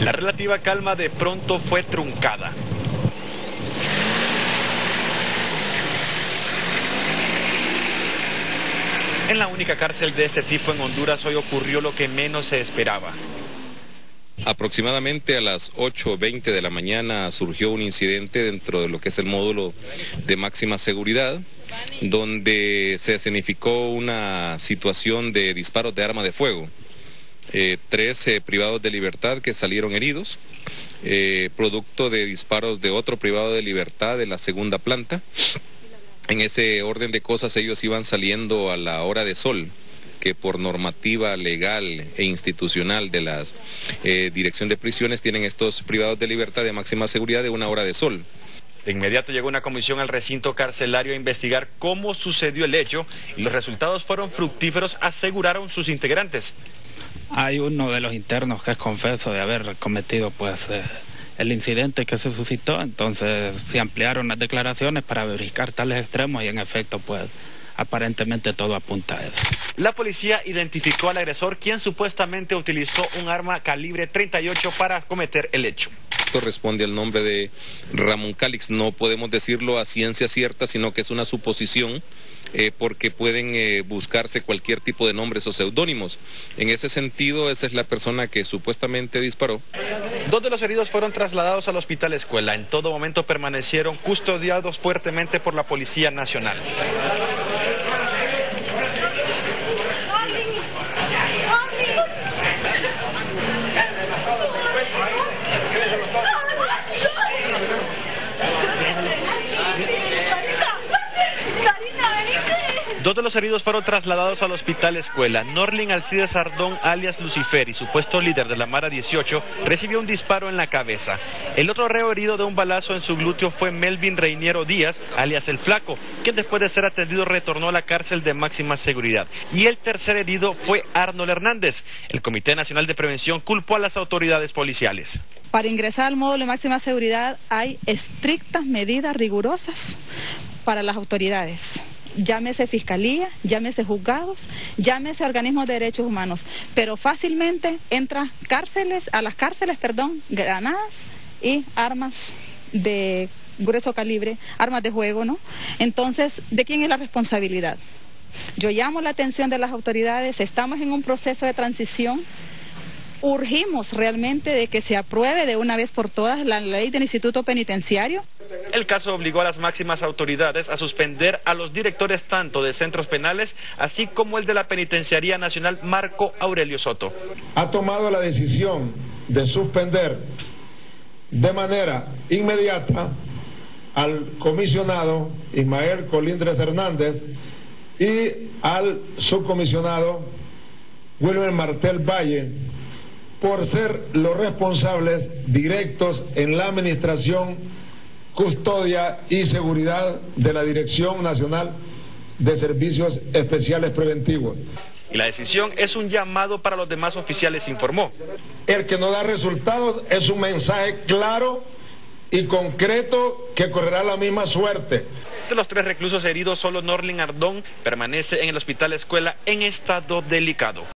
La relativa calma de pronto fue truncada. En la única cárcel de este tipo en Honduras hoy ocurrió lo que menos se esperaba. Aproximadamente a las 8:20 de la mañana surgió un incidente dentro de lo que es el módulo de máxima seguridad, donde se escenificó una situación de disparos de arma de fuego. 13 privados de libertad que salieron heridos, producto de disparos de otro privado de libertad de la segunda planta. En ese orden de cosas ellos iban saliendo a la hora de sol, que por normativa legal e institucional de la Dirección de Prisiones tienen estos privados de libertad de máxima seguridad de una hora de sol. De inmediato llegó una comisión al recinto carcelario a investigar cómo sucedió el hecho y los resultados fueron fructíferos, aseguraron sus integrantes. Hay uno de los internos que es confeso de haber cometido pues el incidente que se suscitó, entonces se ampliaron las declaraciones para verificar tales extremos y en efecto pues aparentemente todo apunta a eso. La policía identificó al agresor, quien supuestamente utilizó un arma calibre 38 para cometer el hecho. Esto responde al nombre de Ramón Cálix. No podemos decirlo a ciencia cierta, sino que es una suposición, porque pueden buscarse cualquier tipo de nombres o seudónimos. En ese sentido, esa es la persona que supuestamente disparó. Dos de los heridos fueron trasladados al hospital escuela. En todo momento permanecieron custodiados fuertemente por la Policía Nacional. Dos de los heridos fueron trasladados al hospital escuela. Norlin Alcides Ardón, alias Lucifer, y supuesto líder de la Mara 18, recibió un disparo en la cabeza. El otro reo herido de un balazo en su glúteo fue Melvin Reiniero Díaz, alias El Flaco, quien después de ser atendido retornó a la cárcel de máxima seguridad. Y el tercer herido fue Arnold Hernández. El Comité Nacional de Prevención culpó a las autoridades policiales. Para ingresar al módulo de máxima seguridad hay estrictas medidas rigurosas para las autoridades. Llámese fiscalía, llámese juzgados, llámese organismos de derechos humanos, pero fácilmente entra a las cárceles, granadas y armas de grueso calibre, armas de juego, ¿no? Entonces, ¿de quién es la responsabilidad? Yo llamo la atención de las autoridades, estamos en un proceso de transición. Urgimos realmente de que se apruebe de una vez por todas la ley del Instituto Penitenciario. El caso obligó a las máximas autoridades a suspender a los directores tanto de centros penales, así como el de la Penitenciaría Nacional, Marco Aurelio Soto. Ha tomado la decisión de suspender de manera inmediata al comisionado Ismael Colindres Hernández y al subcomisionado Wilmer Martell Valle, por ser los responsables directos en la administración, custodia y seguridad de la Dirección Nacional de Servicios Especiales Preventivos. Y la decisión es un llamado para los demás oficiales, informó. El que no da resultados es un mensaje claro y concreto que correrá la misma suerte. De los tres reclusos heridos, solo Norlin Ardón permanece en el hospital escuela en estado delicado.